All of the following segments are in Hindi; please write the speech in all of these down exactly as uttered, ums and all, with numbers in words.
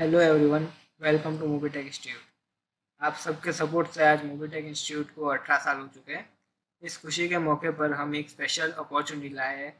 Hello everyone, welcome to Mobitech institute. आप सबके सपोर्ट से आज मोबीटेक इंस्टीट्यूट को अठारह साल हो चुके हैं। इस खुशी के मौके पर हम एक स्पेशल अपॉर्चुनिटी लाए हैं।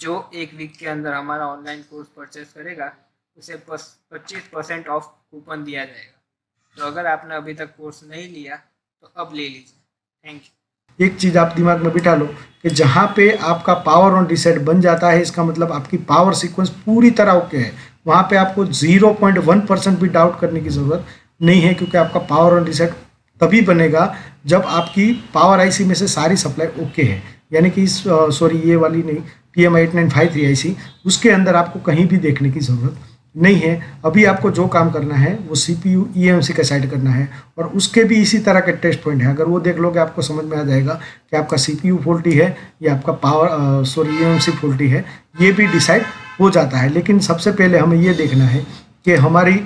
जो एक वीक के अंदर हमारा ऑनलाइन कोर्स परचेस करेगा उसे पच्चीस परसेंट ऑफ कूपन दिया जाएगा। तो अगर आपने अभी तक कोर्स नहीं लिया तो अब ले लीजिए। Thank you. एक चीज़ आप दिमाग में बिठा लो कि जहाँ पे आपका पावर ऑन रिसेट बन जाता है, इसका मतलब आपकी पावर सिक्वेंस पूरी तरह ओके है। वहाँ पे आपको ज़ीरो पॉइंट वन परसेंट भी डाउट करने की ज़रूरत नहीं है, क्योंकि आपका पावर ऑन रिसेट तभी बनेगा जब आपकी पावर आईसी में से सारी सप्लाई ओके है। यानी कि इस सॉरी ये वाली नहीं, P M eight nine five three IC, उसके अंदर आपको कहीं भी देखने की ज़रूरत नहीं है। अभी आपको जो काम करना है वो सीपीयू ईएमसी का साइड करना है, और उसके भी इसी तरह के टेस्ट पॉइंट हैं। अगर वो देख लोगे आपको समझ में आ जाएगा कि आपका सीपीयू फोल्टी है या आपका पावर सॉरी ईएमसी फोल्टी है, ये भी डिसाइड हो जाता है। लेकिन सबसे पहले हमें ये देखना है कि हमारी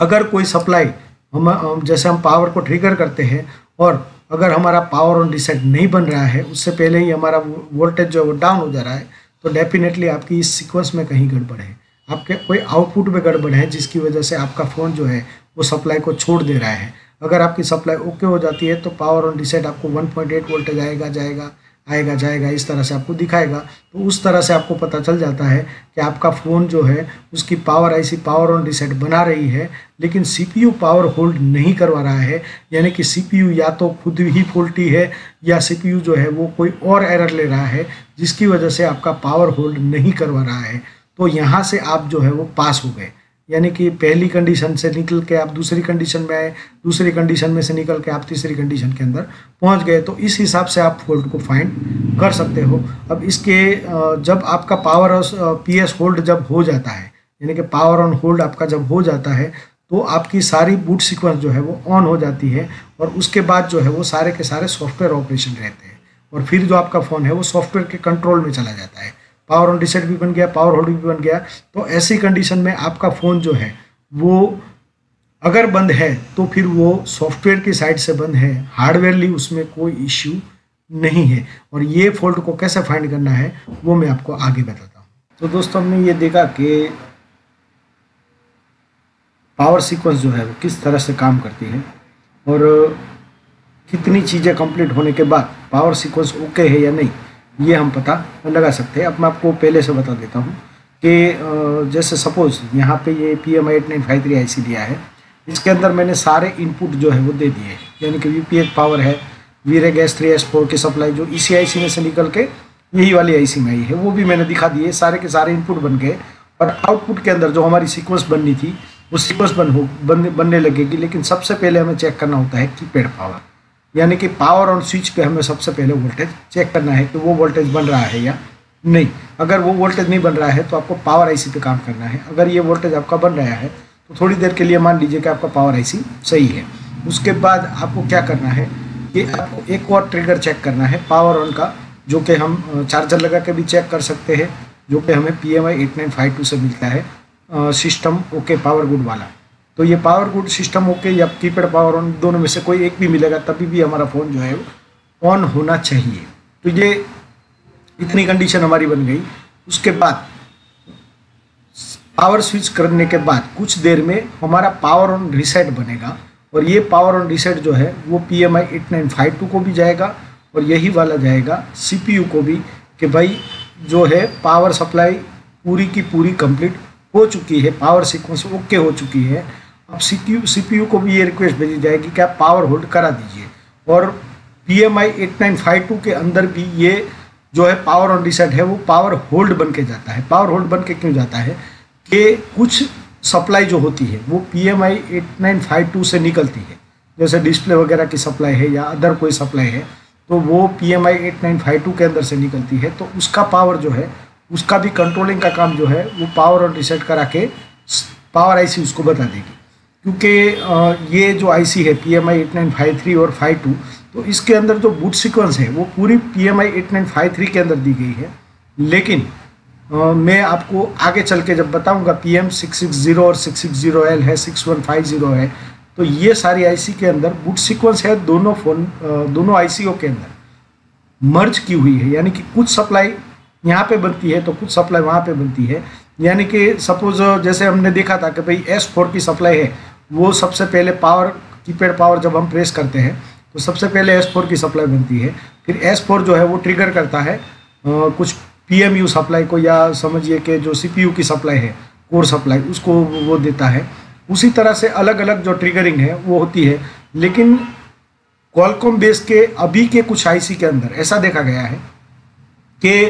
अगर कोई सप्लाई हम जैसे हम पावर को ट्रिगर करते हैं और अगर हमारा पावर ऑन रिसेट नहीं बन रहा है, उससे पहले ही हमारा वोल्टेज जो है वो डाउन हो जा रहा है, तो डेफिनेटली आपकी इस सीक्वेंस में कहीं गड़बड़ है, आपके कोई आउटपुट में गड़बड़ है, जिसकी वजह से आपका फ़ोन जो है वो सप्लाई को छोड़ दे रहा है। अगर आपकी सप्लाई ओके हो जाती है तो पावर ऑन रिसेट आपको वन पॉइंट एट वोल्टेज आएगा जाएगा आएगा जाएगा इस तरह से आपको दिखाएगा। तो उस तरह से आपको पता चल जाता है कि आपका फ़ोन जो है उसकी power IC power on reset बना रही है, लेकिन सीपीयू पावर होल्ड नहीं करवा रहा है। यानी कि सीपीयू या तो खुद ही फोल्टी है या सीपीयू जो है वो कोई और एरर ले रहा है, जिसकी वजह से आपका पावर होल्ड नहीं करवा रहा है। तो यहाँ से आप जो है वो पास हो गए। यानी कि पहली कंडीशन से निकल के आप दूसरी कंडीशन में आए, दूसरी कंडीशन में से निकल के आप तीसरी कंडीशन के अंदर पहुँच गए। तो इस हिसाब से आप फॉल्ट को फाइंड कर सकते हो। अब इसके जब आपका पावर और पीएस होल्ड जब हो जाता है, यानी कि पावर ऑन होल्ड आपका जब हो जाता है, तो आपकी सारी बूट सिक्वेंस जो है वो ऑन हो जाती है, और उसके बाद जो है वो सारे के सारे सॉफ्टवेयर ऑपरेशन रहते हैं, और फिर जो आपका फ़ोन है वो सॉफ्टवेयर के कंट्रोल में चला जाता है। पावर ऑन रिसेट भी बन गया, पावर होल्ड भी बन गया। तो ऐसी कंडीशन में आपका फ़ोन जो है वो अगर बंद है तो फिर वो सॉफ्टवेयर की साइड से बंद है, हार्डवेयरली उसमें कोई इश्यू नहीं है। और ये फॉल्ट को कैसे फाइंड करना है वो मैं आपको आगे बताता हूँ। तो दोस्तों, हमने ये देखा कि पावर सीक्वेंस जो है वो किस तरह से काम करती है और कितनी चीज़ें कंप्लीट होने के बाद पावर सीक्वेंस ओके है या नहीं, ये हम पता लगा सकते हैं। अब मैं आपको पहले से बता देता हूँ कि जैसे सपोज़ यहाँ पे ये P M I eight nine five three I C दिया है, इसके अंदर मैंने सारे इनपुट जो है वो दे दिए। यानी कि वी पी एच पावर है, वी रे गैस थ्री एस फोर की सप्लाई जो इसी आई सी में से निकल के यही वाली आई सी में आई है, वो भी मैंने दिखा दिए। सारे के सारे इनपुट बन गए, और आउटपुट के अंदर जो हमारी सीक्वेंस बननी थी वो सीक्वेंस बन हो बन, बनने लगेगी। लेकिन सबसे पहले हमें चेक करना होता है की पेड पावर, यानी कि पावर ऑन स्विच पे हमें सबसे पहले वोल्टेज चेक करना है कि वो वोल्टेज बन रहा है या नहीं। अगर वो वोल्टेज नहीं बन रहा है तो आपको पावर आईसी पे काम करना है। अगर ये वोल्टेज आपका बन रहा है तो थोड़ी देर के लिए मान लीजिए कि आपका पावर आईसी सही है। उसके बाद आपको क्या करना है कि आपको एक और ट्रिगर चेक करना है पावर ऑन का, जो कि हम चार्जर लगा के भी चेक कर सकते हैं, जो कि हमें P M I eight nine five two से मिलता है, सिस्टम ओके पावर गुड वाला। तो ये पावर गुड सिस्टम ओके या कीपैड पावर ऑन, दोनों में से कोई एक भी मिलेगा तभी भी हमारा फ़ोन जो है वो ऑन होना चाहिए। तो ये इतनी कंडीशन हमारी बन गई। उसके बाद पावर स्विच करने के बाद कुछ देर में हमारा पावर ऑन रिसेट बनेगा, और ये पावर ऑन रिसेट जो है वो P M I eight nine five two को भी जाएगा, और यही वाला जाएगा सी पी यू को भी कि भाई जो है पावर सप्लाई पूरी की पूरी कंप्लीट हो चुकी है, पावर सिक्वेंस ओके हो चुकी है। अब सीपीयू को भी ये रिक्वेस्ट भेजी जाएगी कि आप पावर होल्ड करा दीजिए, और P M I eight nine five two के अंदर भी ये जो है पावर ऑन रिसेट है वो पावर होल्ड बन के जाता है। पावर होल्ड बन के क्यों जाता है कि कुछ सप्लाई जो होती है वो P M I eight nine five two से निकलती है, जैसे डिस्प्ले वगैरह की सप्लाई है या अदर कोई सप्लाई है, तो वो P M I eight nine five two के अंदर से निकलती है। तो उसका पावर जो है उसका भी कंट्रोलिंग का काम जो है वो पावर ऑन रिसेट करा के पावर आईसी उसको बता देगी, क्योंकि ये जो आईसी है P M I eight nine five three और फाइव टू, तो इसके अंदर जो बूट सीक्वेंस है वो पूरी P M I eight nine five three के अंदर दी गई है। लेकिन आ, मैं आपको आगे चल के जब बताऊंगा P M six six zero और सिक्स सिक्स जीरो एल है, सिक्स वन फाइव जीरो है, तो ये सारी आईसी के अंदर बूट सीक्वेंस है दोनों फोन दोनों आईसीओ के अंदर मर्ज की हुई है। यानी कि कुछ सप्लाई यहाँ पे बनती है तो कुछ सप्लाई वहाँ पे बनती है। यानी कि सपोज जैसे हमने देखा था कि भाई एस फोर की सप्लाई है, वो सबसे पहले पावर कीपैड पावर जब हम प्रेस करते हैं तो सबसे पहले एस फोर की सप्लाई बनती है, फिर एस फोर जो है वो ट्रिगर करता है आ, कुछ पी एम यू सप्लाई को, या समझिए कि जो सी पी यू की सप्लाई है कोर सप्लाई उसको वो देता है। उसी तरह से अलग अलग जो ट्रिगरिंग है वो होती है, लेकिन क्वालकॉम बेस के अभी के कुछ आईसी के अंदर ऐसा देखा गया है कि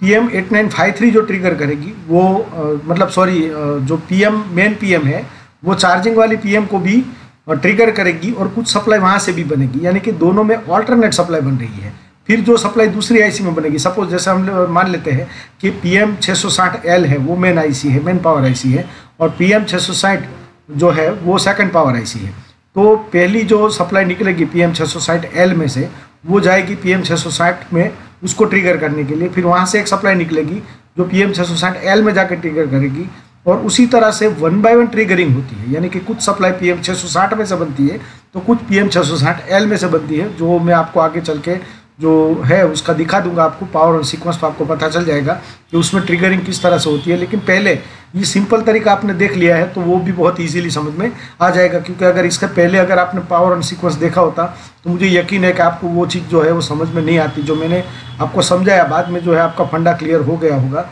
P M eight nine five three जो ट्रिगर करेगी वो आ, मतलब सॉरी जो पीएम मेन पीएम है वो चार्जिंग वाली पीएम को भी ट्रिगर करेगी और कुछ सप्लाई वहाँ से भी बनेगी, यानी कि दोनों में ऑल्टरनेट सप्लाई बन रही है। फिर जो सप्लाई दूसरी आईसी में बनेगी, सपोज जैसे हम मान लेते हैं कि P M six sixty L है वो मेन आईसी है, मेन पावर आईसी है, और पी एम सिक्स सिक्सटी जो है वो सेकंड पावर आईसी है। तो पहली जो सप्लाई निकलेगी P M six sixty L में से वो जाएगी पी एम सिक्स सिक्सटी में उसको ट्रिगर करने के लिए, फिर वहाँ से एक सप्लाई निकलेगी जो P M six sixty L में जाकर ट्रिगर करेगी, और उसी तरह से वन बाय वन ट्रिगरिंग होती है, यानी कि कुछ supply P M six sixty में से बनती है तो कुछ P M six sixty L में से बनती है, जो मैं आपको आगे चल के जो है उसका दिखा दूंगा आपको पावर और सीक्वेंस पर, आपको पता चल जाएगा कि उसमें ट्रिगरिंग किस तरह से होती है। लेकिन पहले ये सिंपल तरीका आपने देख लिया है तो वो भी बहुत ईजिली समझ में आ जाएगा, क्योंकि अगर इसके पहले अगर आपने पावर और सीक्वेंस देखा होता तो मुझे यकीन है कि आपको वो चीज़ जो है वो समझ में नहीं आती, जो मैंने आपको समझाया बाद में जो है आपका फंडा क्लियर हो गया होगा।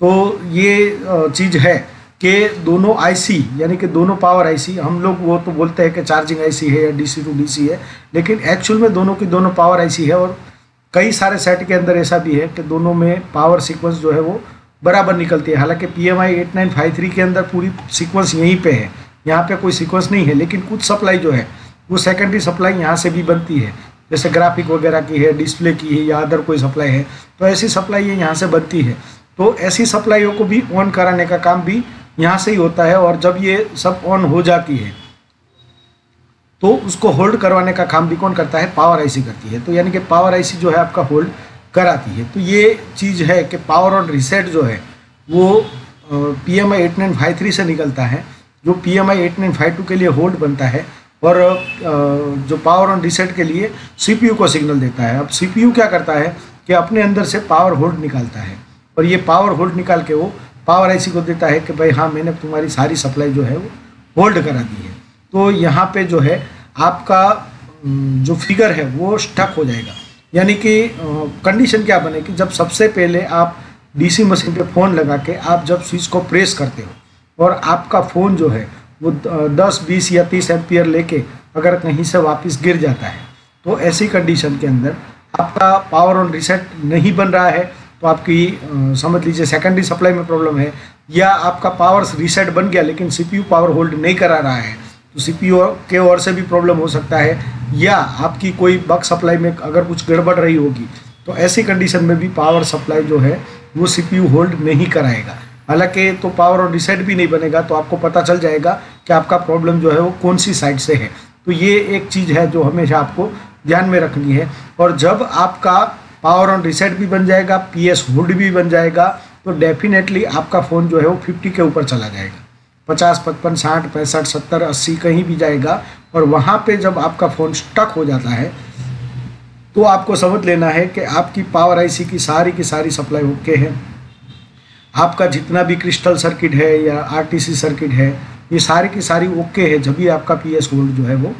तो ये चीज़ है कि दोनों आईसी यानी कि दोनों पावर आईसी, हम लोग वो तो बोलते हैं कि चार्जिंग आईसी है या डीसी टू डीसी है, लेकिन एक्चुअल में दोनों की दोनों पावर आईसी है, और कई सारे सेट के अंदर ऐसा भी है कि दोनों में पावर सीक्वेंस जो है वो बराबर निकलती है। हालांकि P M I eight nine five three के अंदर पूरी सीक्वेंस यहीं पे है, यहाँ पे कोई सीक्वेंस नहीं है, लेकिन कुछ सप्लाई जो है वो सेकेंडरी सप्लाई यहाँ से भी बनती है, जैसे ग्राफिक वगैरह की है, डिस्प्ले की है, या अदर कोई सप्लाई है तो ऐसी सप्लाई ये यहाँ से बनती है। तो ऐसी सप्लाइयों को भी ऑन कराने का काम भी यहाँ से ही होता है, और जब ये सब ऑन हो जाती है तो उसको होल्ड करवाने का काम भी कौन करता है, पावर आईसी करती है। तो यानी कि पावर आईसी जो है आपका होल्ड कराती है। तो ये चीज़ है कि पावर ऑन रीसेट जो है वो P M I eight nine five three से निकलता है, जो P M I eight nine five two के लिए होल्ड बनता है, और जो पावर ऑन रीसेट के लिए सी पी यू को सिग्नल देता है। अब सी पी यू क्या करता है कि अपने अंदर से पावर होल्ड निकालता है, और ये पावर होल्ड निकाल के वो पावर आईसी को देता है कि भाई हाँ मैंने तुम्हारी सारी सप्लाई जो है वो होल्ड करा दी है। तो यहाँ पे जो है आपका जो फिगर है वो स्टक हो जाएगा, यानी कि कंडीशन क्या बने कि जब सबसे पहले आप डीसी मशीन पे फ़ोन लगा के आप जब स्विच को प्रेस करते हो और आपका फ़ोन जो है वो दस बीस या तीस एम्पियर लेके अगर कहीं से वापस गिर जाता है तो ऐसी कंडीशन के अंदर आपका पावर ऑन रीसेट नहीं बन रहा है तो आपकी समझ लीजिए सेकेंडरी सप्लाई में प्रॉब्लम है, या आपका पावर रीसेट बन गया लेकिन C P U power hold नहीं करा रहा है तो सी पी यू के ओर से भी प्रॉब्लम हो सकता है, या आपकी कोई बग सप्लाई में अगर कुछ गड़बड़ रही होगी तो ऐसी कंडीशन में भी पावर सप्लाई जो है वो सी पी यू होल्ड नहीं कराएगा। हालांकि तो पावर और रीसेट भी नहीं बनेगा, तो आपको पता चल जाएगा कि आपका प्रॉब्लम जो है वो कौन सी साइड से है। तो ये एक चीज़ है जो हमेशा आपको ध्यान में रखनी है। और जब आपका पावर ऑन रीसेट भी बन जाएगा, पी एस होल्ड भी बन जाएगा, तो डेफिनेटली आपका फ़ोन जो है वो पचास के ऊपर चला जाएगा, पचास, पचपन, साठ, पैंसठ, सत्तर, अस्सी कहीं भी जाएगा, और वहाँ पे जब आपका फ़ोन स्टक हो जाता है तो आपको समझ लेना है कि आपकी पावर आईसी की सारी की सारी सप्लाई ओके है। आपका जितना भी क्रिस्टल सर्किट है या आर टी सी सर्किट है ये सारी की सारी ओके है, जब भी आपका पी एस होल्ड जो है वो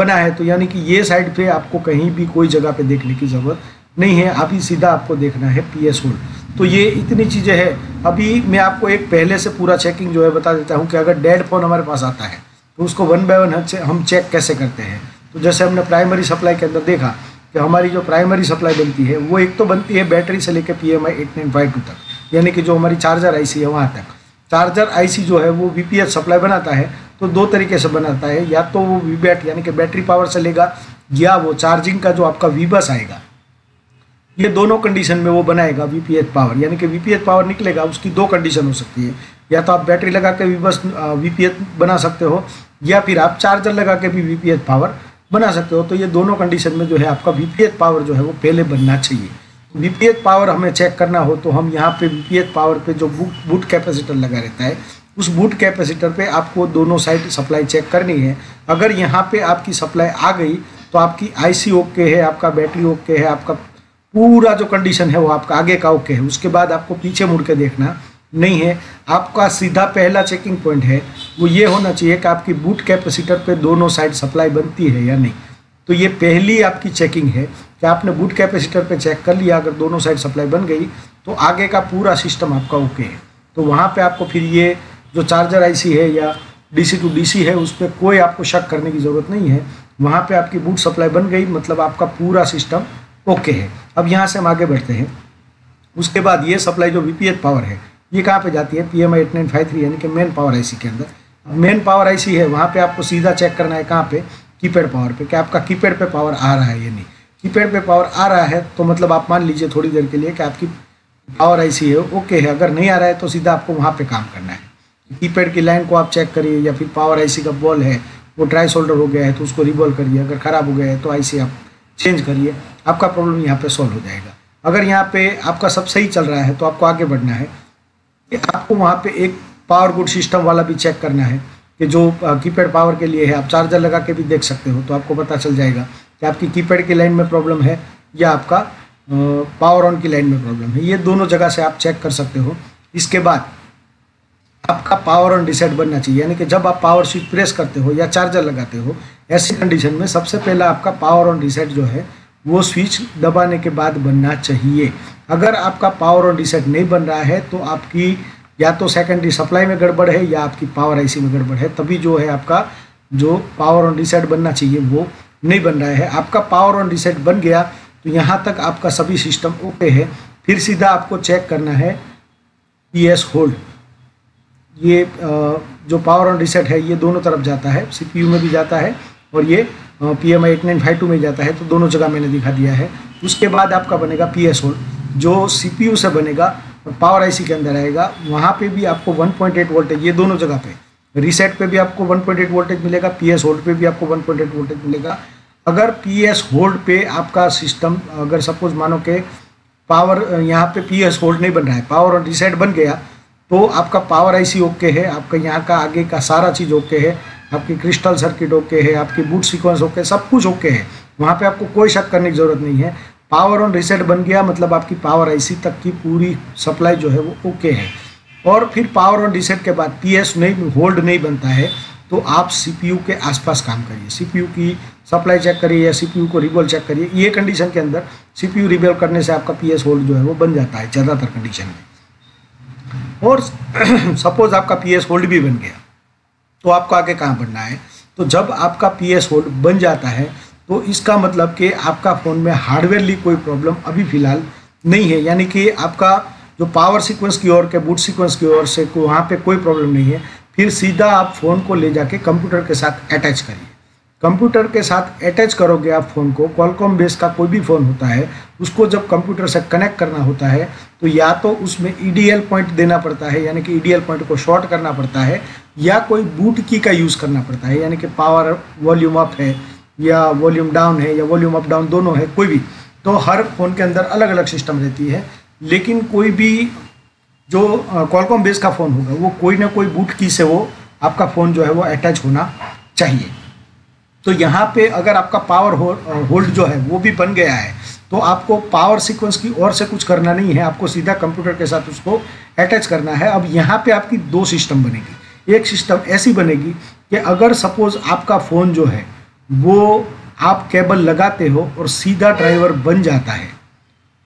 बना है। तो यानी कि ये साइड पर आपको कहीं भी कोई जगह पर देखने की ज़रूरत नहीं है, अभी सीधा आपको देखना है पी एस होल्ड। तो ये इतनी चीज़ें हैं। अभी मैं आपको एक पहले से पूरा चेकिंग जो है बता देता हूँ कि अगर डेड फोन हमारे पास आता है तो उसको वन बाय वन हम चेक कैसे करते हैं। तो जैसे हमने प्राइमरी सप्लाई के अंदर देखा कि हमारी जो प्राइमरी सप्लाई बनती है वो एक तो बनती है बैटरी से लेकर P M I eight nine five two तक, यानी कि जो हमारी चार्जर आईसी है वहाँ तक। चार्जर आईसी जो है वो वी पी एच सप्लाई बनाता है, तो दो तरीके से बनाता है, या तो वो वी बैट यानी कि बैटरी पावर से लेगा, या वो चार्जिंग का जो आपका वी बस आएगा, ये दोनों कंडीशन में वो बनाएगा वी पी एच पावर, यानी कि वी पी एच पावर निकलेगा। उसकी दो कंडीशन हो सकती है, या तो आप बैटरी लगा के भी बस वी पी एच बना सकते हो, या फिर आप चार्जर लगा के भी वी पी एच पावर बना सकते हो। तो ये दोनों कंडीशन में जो है आपका वी पी एच पावर जो है वो पहले बनना चाहिए। वी पी एच पावर हमें चेक करना हो तो हम यहाँ पे वी पी एच पावर पे जो बूट बूट कैपेसिटर लगा रहता है, उस बूट कैपेसिटर पे आपको दोनों साइड सप्लाई चेक करनी है। अगर यहाँ पे आपकी सप्लाई आ गई तो आपकी आईसी ओके है, आपका बैटरी ओके है, आपका पूरा जो कंडीशन है वो आपका आगे का ओके है। उसके बाद आपको पीछे मुड़ के देखना नहीं है। आपका सीधा पहला चेकिंग पॉइंट है वो ये होना चाहिए कि आपकी बूट कैपेसिटर पे दोनों साइड सप्लाई बनती है या नहीं। तो ये पहली आपकी चेकिंग है कि आपने बूट कैपेसिटर पे चेक कर लिया, अगर दोनों साइड सप्लाई बन गई तो आगे का पूरा सिस्टम आपका ओके है। तो वहाँ पे आपको फिर ये जो चार्जर आईसी है या डीसी टू डीसी है उस पर कोई आपको शक करने की ज़रूरत नहीं है। वहाँ पर आपकी बूट सप्लाई बन गई मतलब आपका पूरा सिस्टम ओके है। अब यहाँ से हम आगे बढ़ते हैं। उसके बाद ये सप्लाई जो वीपीएच पावर है ये कहाँ पे जाती है, P M I eight nine five three यानी कि मेन पावर आईसी के अंदर। मेन पावर आईसी है वहाँ पे आपको सीधा चेक करना है कहाँ पे, कीपैड पावर पे, कि आपका कीपैड पे पावर आ रहा है या नहीं। कीपैड पे पावर आ रहा है तो मतलब आप मान लीजिए थोड़ी देर के लिए कि आपकी पावर आईसी है ओके है। अगर नहीं आ रहा है तो सीधा आपको वहाँ पर काम करना है, कीपैड की लाइन को आप चेक करिए, या फिर पावर आईसी का बॉल है वो ट्राई सोल्डर हो गया है तो उसको रिबॉल करिए, अगर ख़राब हो गया है तो आईसी आप चेंज करिए, आपका प्रॉब्लम यहाँ पर सॉल्व हो जाएगा। अगर यहाँ पे आपका सब सही चल रहा है तो आपको आगे बढ़ना है। आपको वहाँ पे एक पावर गुड सिस्टम वाला भी चेक करना है कि जो कीपैड पावर के लिए है आप चार्जर लगा के भी देख सकते हो, तो आपको पता चल जाएगा कि आपकी कीपैड की लाइन में प्रॉब्लम है या आपका पावर ऑन की लाइन में प्रॉब्लम है। ये दोनों जगह से आप चेक कर सकते हो। इसके बाद आपका पावर ऑन रीसेट बनना चाहिए, यानी कि जब आप पावर स्विच प्रेस करते हो या चार्जर लगाते हो ऐसी कंडीशन में सबसे पहला आपका पावर ऑन रीसेट जो है वो स्विच दबाने के बाद बनना चाहिए। अगर आपका पावर ऑन रीसेट नहीं बन रहा है तो आपकी या तो सेकेंडरी सप्लाई में गड़बड़ है या आपकी पावर आईसी में गड़बड़ है, तभी जो है आपका जो पावर ऑन रीसेट बनना चाहिए वो नहीं बन रहा है। आपका पावर ऑन रीसेट बन गया तो यहाँ तक आपका सभी सिस्टम ओके है। फिर सीधा आपको चेक करना है पी एस होल्ड, ये जो पावर ऑन रीसेट है ये दोनों तरफ जाता है, सी पी यू में भी जाता है और ये P M I eight nine five two में जाता है, तो दोनों जगह मैंने दिखा दिया है। उसके बाद आपका बनेगा पी एस होल्ड जो सी पी यू से बनेगा और पावर आईसी के अंदर आएगा। वहाँ पे भी आपको वन पॉइंट एट वोल्टेज, ये दोनों जगह पे रीसेट पे भी आपको वन पॉइंट एट वोल्टेज मिलेगा, पी एस होल्ड पे भी आपको वन पॉइंट एट वोल्टेज मिलेगा। अगर पी एस होल्ड पे आपका सिस्टम, अगर सपोज मानो के पावर यहाँ पे पी एस होल्ड नहीं बन रहा है, पावर ऑन रीसेट बन गया तो आपका पावर आईसी ओके है, आपका यहाँ का आगे का सारा चीज़ ओके है, आपकी क्रिस्टल सर्किट ओके है, आपकी बूट सीक्वेंस ओके, सब कुछ ओके है, वहाँ पे आपको कोई शक करने की ज़रूरत नहीं है। पावर ऑन रीसेट बन गया मतलब आपकी पावर आईसी तक की पूरी सप्लाई जो है वो ओके है। और फिर पावर ऑन रीसेट के बाद पीएस नहीं होल्ड नहीं बनता है तो आप सीपीयू के आसपास काम करिए, सीपीयू की सप्लाई चेक करिए या सीपीयू को रिबॉल चेक करिए। ये कंडीशन के अंदर सीपीयू रिबॉल करने से आपका पीएस होल्ड जो है वो बन जाता है ज़्यादातर कंडीशन में। और सपोज आपका पीएस होल्ड भी बन गया तो आपको आगे कहाँ बढ़ना है, तो जब आपका पीएस होल्ड बन जाता है तो इसका मतलब कि आपका फ़ोन में हार्डवेयरली कोई प्रॉब्लम अभी फ़िलहाल नहीं है, यानी कि आपका जो पावर सीक्वेंस की ओर के बूट सीक्वेंस की ओर से को वहाँ पे कोई प्रॉब्लम नहीं है। फिर सीधा आप फ़ोन को ले जाके कंप्यूटर के साथ अटैच करिए। कंप्यूटर के साथ अटैच करोगे आप फ़ोन को, क्वालकॉम बेस का कोई भी फ़ोन होता है उसको जब कंप्यूटर से कनेक्ट करना होता है तो या तो उसमें ई डी एल पॉइंट देना पड़ता है, यानी कि ई डी एल पॉइंट को शॉर्ट करना पड़ता है, या कोई बूट की का यूज़ करना पड़ता है, यानी कि पावर वॉल्यूम अप है या वॉल्यूम डाउन है या वॉल्यूम अप डाउन दोनों है कोई भी। तो हर फ़ोन के अंदर अलग अलग सिस्टम रहती है, लेकिन कोई भी जो क्वालकॉम बेस का फ़ोन होगा वो कोई ना कोई बूट की से वो आपका फ़ोन जो है वो अटैच होना चाहिए। तो यहाँ पे अगर आपका पावर होल्ड जो है वो भी बन गया है तो आपको पावर सीक्वेंस की ओर से कुछ करना नहीं है, आपको सीधा कंप्यूटर के साथ उसको अटैच करना है। अब यहाँ पे आपकी दो सिस्टम बनेगी, एक सिस्टम ऐसी बनेगी कि अगर सपोज़ आपका फ़ोन जो है वो आप केबल लगाते हो और सीधा ड्राइवर बन जाता है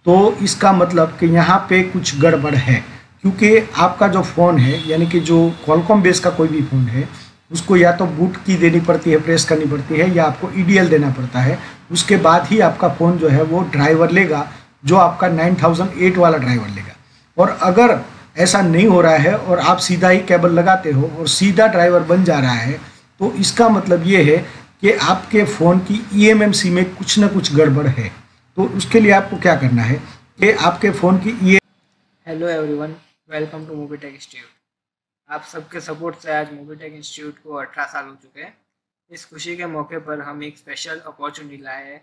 तो इसका मतलब कि यहाँ पे कुछ गड़बड़ है, क्योंकि आपका जो फ़ोन है यानी कि जो क्वालकॉम बेस का कोई भी फ़ोन है उसको या तो बूट की देनी पड़ती है, प्रेस करनी पड़ती है, या आपको ईडीएल देना पड़ता है, उसके बाद ही आपका फ़ोन जो है वो ड्राइवर लेगा जो आपका नाइन थाउज़ेंड एट वाला ड्राइवर लेगा। और अगर ऐसा नहीं हो रहा है और आप सीधा ही केबल लगाते हो और सीधा ड्राइवर बन जा रहा है तो इसका मतलब ये है कि आपके फ़ोन की ईएमएमसी में कुछ ना कुछ गड़बड़ है। तो उसके लिए आपको क्या करना है कि आपके फ़ोन की E hello everyone, welcome to Mobitech institute. आप सबके सपोर्ट से आज मोबीटेक इंस्टीट्यूट को अठारह साल हो चुके हैं। इस खुशी के मौके पर हम एक स्पेशल अपॉर्चुनिटी लाए हैं,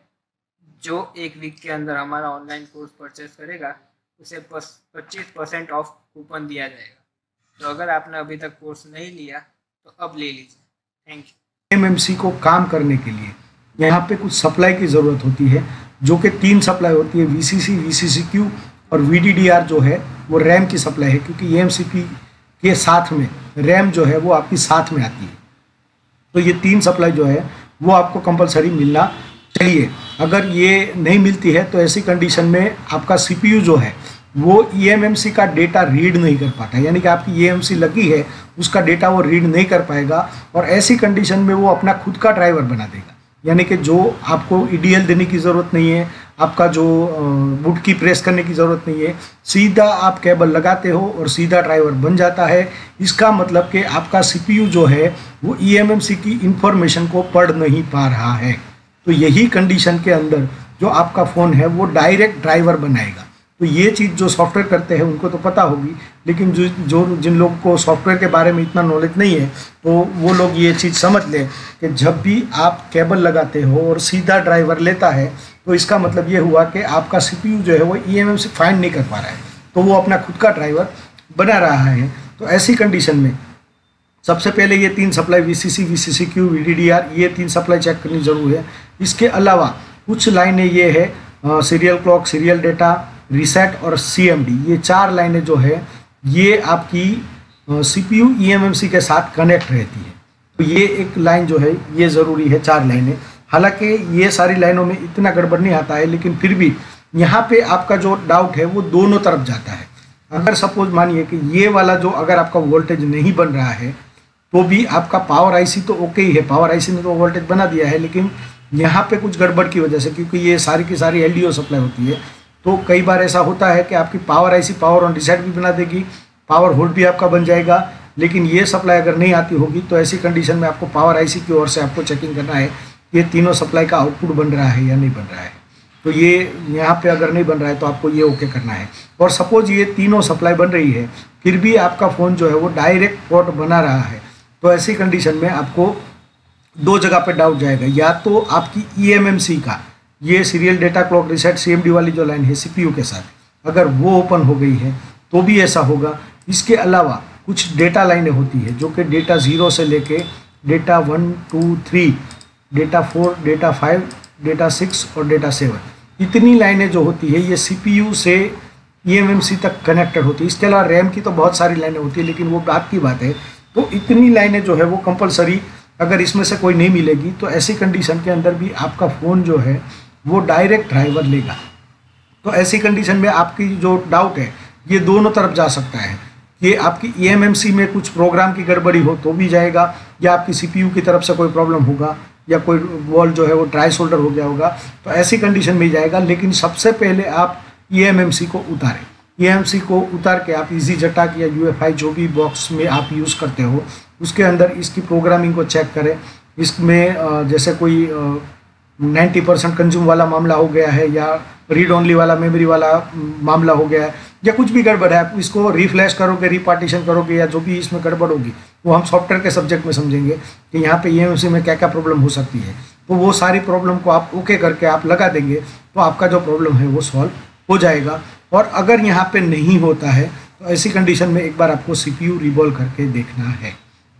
जो एक वीक के अंदर हमारा ऑनलाइन कोर्स परचेस करेगा उसे पच्चीस परसेंट ऑफ कूपन दिया जाएगा। तो अगर आपने अभी तक कोर्स नहीं लिया तो अब ले लीजिए। Thank you. एमएमसी को काम करने के लिए यहाँ पे कुछ सप्लाई की ज़रूरत होती है, जो कि तीन सप्लाई होती है, V C C, V C C Q और वी डी डी आर जो है वो रैम की सप्लाई है, क्योंकि एएमसी के साथ में रैम जो है वो आपकी साथ में आती है। तो ये तीन सप्लाई जो है वो आपको कंपलसरी मिलना चाहिए। अगर ये नहीं मिलती है तो ऐसी कंडीशन में आपका सीपीयू जो है वो ईएमएमसी का डेटा रीड नहीं कर पाता, यानी कि आपकी ईएमसी लगी है उसका डेटा वो रीड नहीं कर पाएगा, और ऐसी कंडीशन में वो अपना खुद का ड्राइवर बना देगा, यानी कि जो आपको ईडीएल देने की ज़रूरत नहीं है, आपका जो बूट की प्रेस करने की ज़रूरत नहीं है, सीधा आप केबल लगाते हो और सीधा ड्राइवर बन जाता है। इसका मतलब कि आपका सीपीयू जो है वो ईएमएमसी की इंफॉर्मेशन को पढ़ नहीं पा रहा है। तो यही कंडीशन के अंदर जो आपका फ़ोन है वो डायरेक्ट ड्राइवर बनाएगा। तो ये चीज़ जो सॉफ्टवेयर करते हैं उनको तो पता होगी, लेकिन जो जो जिन लोगों को सॉफ्टवेयर के बारे में इतना नॉलेज नहीं है तो वो लोग ये चीज़ समझ लें कि जब भी आप केबल लगाते हो और सीधा ड्राइवर लेता है तो इसका मतलब ये हुआ कि आपका सीपीयू जो है वो ईएमएमसी फाइंड नहीं कर पा रहा है, तो वो अपना खुद का ड्राइवर बना रहा है। तो ऐसी कंडीशन में सबसे पहले ये तीन सप्लाई वीसीसी, वीसीसीक्यू, वीडीडीआर, ये तीन सप्लाई चेक करनी जरूरी है। इसके अलावा कुछ लाइनें ये है serial clock, serial data, reset और सीएमडी, ये चार लाइनें जो है ये आपकी सीपीयू ईएमएमसी के साथ कनेक्ट रहती है। तो ये एक लाइन जो है ये ज़रूरी है, चार लाइनें। हालांकि ये सारी लाइनों में इतना गड़बड़ नहीं आता है, लेकिन फिर भी यहाँ पे आपका जो डाउट है वो दोनों तरफ जाता है। अगर सपोज मानिए कि ये वाला जो अगर आपका वोल्टेज नहीं बन रहा है तो भी आपका पावर आईसी तो ओके ही है, पावर आईसी ने तो वोल्टेज बना दिया है, लेकिन यहाँ पे कुछ गड़बड़ की वजह से, क्योंकि ये सारी की सारी एलडीओ सप्लाई होती है, तो कई बार ऐसा होता है कि आपकी power IC power on reset भी बना देगी, पावर होल्ड भी आपका बन जाएगा, लेकिन ये सप्लाई अगर नहीं आती होगी तो ऐसी कंडीशन में आपको पावर आईसी की ओर से आपको चेकिंग करना है ये तीनों सप्लाई का आउटपुट बन रहा है या नहीं बन रहा है। तो ये यहाँ पे अगर नहीं बन रहा है तो आपको ये ओके करना है। और सपोज़ ये तीनों सप्लाई बन रही है फिर भी आपका फ़ोन जो है वो डायरेक्ट पोर्ट बना रहा है, तो ऐसी कंडीशन में आपको दो जगह पे डाउट जाएगा, या तो आपकी ईएमएमसी का ये serial data, clock, reset, CMD वाली जो लाइन है सीपीयू के साथ अगर वो ओपन हो गई है तो भी ऐसा होगा। इसके अलावा कुछ डेटा लाइनें होती है जो कि डेटा ज़ीरो से लेके data one, two, three, data four, data five, data six और डेटा सेवन, इतनी लाइनें जो होती है ये सीपीयू से ईएमएमसी तक कनेक्टेड होती है। इसके अलावा रैम की तो बहुत सारी लाइनें होती है, लेकिन वो बात की बात है। तो इतनी लाइनें जो है वो कंपलसरी अगर इसमें से कोई नहीं मिलेगी तो ऐसी कंडीशन के अंदर भी आपका फ़ोन जो है वो डायरेक्ट ड्राइवर लेगा। तो ऐसी कंडीशन में आपकी जो डाउट है ये दोनों तरफ जा सकता है कि आपकी ईएमएमसी में कुछ प्रोग्राम की गड़बड़ी हो तो भी जाएगा, या आपकी सीपीयू की तरफ से कोई प्रॉब्लम होगा, या कोई वॉल जो है वो ड्राई सोल्डर हो गया होगा, तो ऐसी कंडीशन में जाएगा। लेकिन सबसे पहले आप ईएमएमसी को उतारें, ईएमसी को उतार के आप इजी जटाक या यूएफआई जो भी बॉक्स में आप यूज़ करते हो उसके अंदर इसकी प्रोग्रामिंग को चेक करें। इसमें जैसे कोई नाइन्टी परसेंट कंज्यूम वाला मामला हो गया है, या रीड ओनली वाला, मेमोरी वाला मामला हो गया है, या कुछ भी गड़बड़ है, आप इसको रिफ्लैश करोगे, रिपार्टीशन करोगे, या जो भी इसमें गड़बड़ होगी वो हम सॉफ्टवेयर के सब्जेक्ट में समझेंगे कि यहाँ पे ईएमसी में क्या क्या प्रॉब्लम हो सकती है। तो वो सारी प्रॉब्लम को आप ओके करके आप लगा देंगे तो आपका जो प्रॉब्लम है वो सॉल्व हो जाएगा। और अगर यहाँ पर नहीं होता है तो ऐसी कंडीशन में एक बार आपको सीपीयू रिबॉल करके देखना है,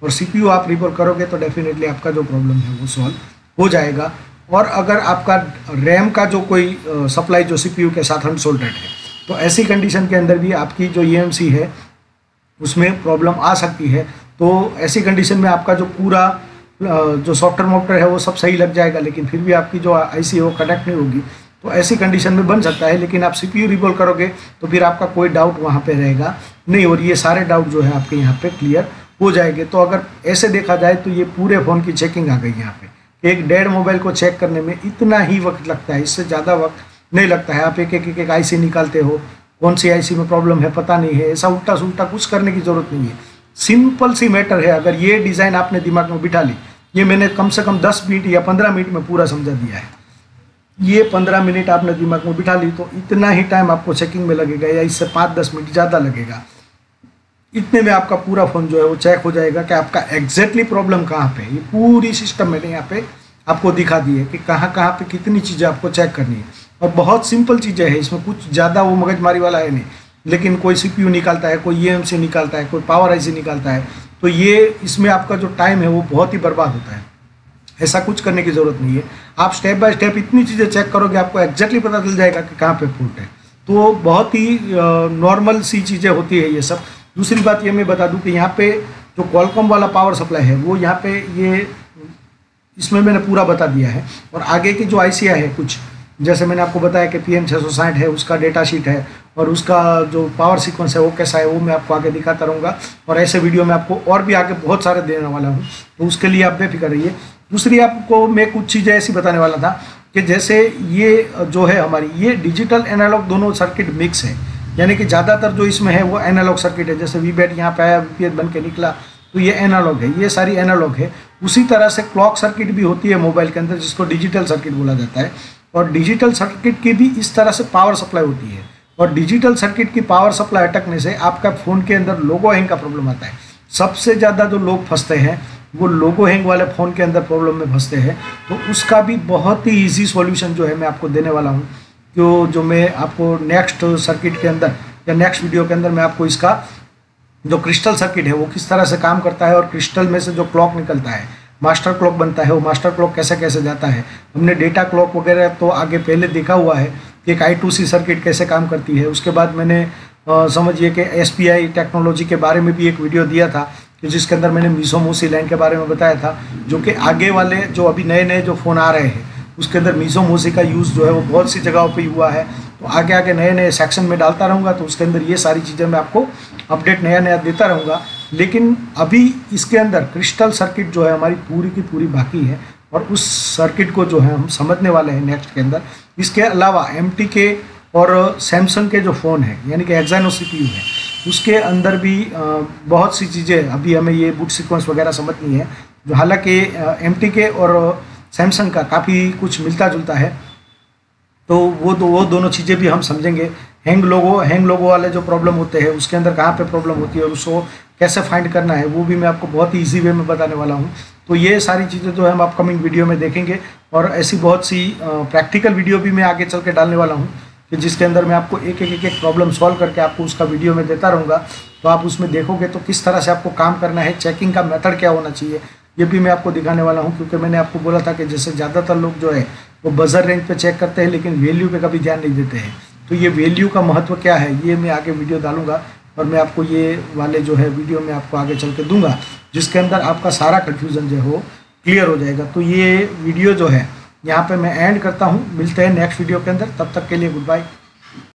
और सीपीयू आप रिबॉल करोगे तो डेफिनेटली आपका जो प्रॉब्लम है वो सॉल्व हो जाएगा। और अगर आपका रैम का जो कोई सप्लाई जो सीपीयू के साथ अनसोल्टेड है तो ऐसी कंडीशन के अंदर भी आपकी जो ईएमसी है उसमें प्रॉब्लम आ सकती है। तो ऐसी कंडीशन में आपका जो पूरा जो सॉफ्टवेयर मॉफ्टवेयर है वो सब सही लग जाएगा, लेकिन फिर भी आपकी जो आईसी है वो कनेक्ट नहीं होगी, तो ऐसी कंडीशन में बन सकता है। लेकिन आप सीपीयू रिबॉल करोगे तो फिर आपका कोई डाउट वहाँ पर रहेगा नहीं, और ये सारे डाउट जो है आपके यहाँ पर क्लियर हो जाएंगे। तो अगर ऐसे देखा जाए तो ये पूरे फ़ोन की चेकिंग आ गई। यहाँ पर एक डेढ़ मोबाइल को चेक करने में इतना ही वक्त लगता है, इससे ज़्यादा वक्त नहीं लगता है। आप एक एक एक, एक आईसी निकालते हो, कौन सी आईसी में प्रॉब्लम है पता नहीं है, ऐसा उल्टा सुल्टा कुछ करने की ज़रूरत नहीं है। सिंपल सी मैटर है, अगर ये डिज़ाइन आपने दिमाग में बिठा ली, ये मैंने कम से कम दस मिनट या पंद्रह मिनट में पूरा समझा दिया है, ये पंद्रह मिनट आपने दिमाग में बिठा ली तो इतना ही टाइम आपको चेकिंग में लगेगा, या इससे पाँच दस मिनट ज़्यादा लगेगा। इतने में आपका पूरा फ़ोन जो है वो चेक हो जाएगा कि आपका एग्जैक्टली प्रॉब्लम कहाँ पे। ये पूरी सिस्टम मैंने यहाँ पे आपको दिखा दी है कि कहाँ कहाँ पे कितनी चीज़ें आपको चेक करनी है, और बहुत सिंपल चीज़ें हैं, इसमें कुछ ज़्यादा वो मगजमारी वाला है नहीं। लेकिन कोई सीपीयू निकालता है, कोई ईएमसी निकालता है, कोई पावर आईसी निकालता है, तो ये इसमें आपका जो टाइम है वो बहुत ही बर्बाद होता है। ऐसा कुछ करने की ज़रूरत नहीं है, आप स्टेप बाय स्टेप इतनी चीज़ें चेक करोगे आपको एग्जैक्टली पता चल जाएगा कि कहाँ पर फॉल्ट है। तो बहुत ही नॉर्मल सी चीज़ें होती है ये सब। दूसरी बात ये मैं बता दूं कि यहाँ पे जो क्वालकॉम वाला पावर सप्लाई है वो यहाँ पे ये इसमें मैंने पूरा बता दिया है। और आगे की जो आईसीआई है कुछ जैसे मैंने आपको बताया कि पी एम छः सौ साठ है, उसका डेटा शीट है और उसका जो पावर सीक्वेंस है वो कैसा है वो मैं आपको आगे दिखाता रहूँगा। और ऐसे वीडियो में आपको और भी आगे बहुत सारे देने वाला हूँ, तो उसके लिए आप बेफिक्र रहिए। दूसरी आपको मैं कुछ चीज़ें ऐसी बताने वाला था कि जैसे ये जो है हमारी ये डिजिटल एनालॉग दोनों सर्किट मिक्स है, यानी कि ज़्यादातर जो इसमें है वो एनालॉग सर्किट है। जैसे वी बैट यहाँ पर आया, वी पी एच बन के निकला तो ये एनालॉग है, ये सारी एनालॉग है। उसी तरह से क्लॉक सर्किट भी होती है मोबाइल के अंदर जिसको डिजिटल सर्किट बोला जाता है, और डिजिटल सर्किट की भी इस तरह से पावर सप्लाई होती है। और डिजिटल सर्किट की पावर सप्लाई अटकने से आपका फ़ोन के अंदर लोगो हैंग का प्रॉब्लम आता है। सबसे ज़्यादा जो लोग फंसते हैं वो लोगो हैंग वाले फ़ोन के अंदर प्रॉब्लम में फंसते हैं, तो उसका भी बहुत ही ईजी सॉल्यूशन जो है मैं आपको देने वाला हूँ, जो जो मैं आपको नेक्स्ट सर्किट के अंदर या नेक्स्ट वीडियो के अंदर मैं आपको इसका जो क्रिस्टल सर्किट है वो किस तरह से काम करता है और क्रिस्टल में से जो क्लॉक निकलता है मास्टर क्लॉक बनता है, वो मास्टर क्लॉक कैसे कैसे जाता है। हमने डेटा क्लॉक वगैरह तो आगे पहले देखा हुआ है कि एक आई टू सी सर्किट कैसे काम करती है। उसके बाद मैंने समझिए कि एस पी आई टेक्नोलॉजी के बारे में भी एक वीडियो दिया था कि जिसके अंदर मैंने मीसोमोसी लाइन के बारे में बताया था, जो कि आगे वाले जो अभी नए नए जो फ़ोन आ रहे हैं उसके अंदर मीसोमोसी का यूज़ जो है वो बहुत सी जगहों पर हुआ है। तो आगे आगे नए नए सेक्शन में डालता रहूँगा, तो उसके अंदर ये सारी चीज़ें मैं आपको अपडेट नया नया देता रहूँगा। लेकिन अभी इसके अंदर क्रिस्टल सर्किट जो है हमारी पूरी की पूरी बाकी है, और उस सर्किट को जो है हम समझने वाले हैं नेक्स्ट के अंदर। इसके अलावा एमटी के और सैमसंग के जो फ़ोन है यानी कि एक्साइनोस सीपीयू है उसके अंदर भी बहुत सी चीज़ें अभी हमें ये बूट सीक्वेंस वगैरह समझनी है, जो हालांकि एमटी के और सैमसंग का काफ़ी कुछ मिलता जुलता है, तो वो दो वो दोनों चीज़ें भी हम समझेंगे। हैंग लोगो हैंग लोगो वाले जो प्रॉब्लम होते हैं उसके अंदर कहाँ पे प्रॉब्लम होती है और उसको कैसे फाइंड करना है वो भी मैं आपको बहुत ही ईजी वे में बताने वाला हूँ। तो ये सारी चीज़ें जो है हम अपकमिंग वीडियो में देखेंगे, और ऐसी बहुत सी प्रैक्टिकल वीडियो भी मैं आगे चल के डालने वाला हूँ कि जिसके अंदर मैं आपको एक एक एक एक प्रॉब्लम सॉल्व करके आपको उसका वीडियो में देता रहूँगा। तो आप उसमें देखोगे तो किस तरह से आपको काम करना है, चेकिंग का मेथड क्या होना चाहिए ये भी मैं आपको दिखाने वाला हूँ। क्योंकि मैंने आपको बोला था कि जैसे ज़्यादातर लोग जो है वो बजर रेंज पे चेक करते हैं लेकिन वैल्यू पे कभी ध्यान नहीं देते हैं, तो ये वैल्यू का महत्व क्या है ये मैं आगे वीडियो डालूंगा, और मैं आपको ये वाले जो है वीडियो में आपको आगे चल के दूंगा जिसके अंदर आपका सारा कन्फ्यूज़न जो हो क्लियर हो जाएगा। तो ये वीडियो जो है यहाँ पर मैं एंड करता हूँ, मिलते हैं नेक्स्ट वीडियो के अंदर, तब तक के लिए गुड बाय।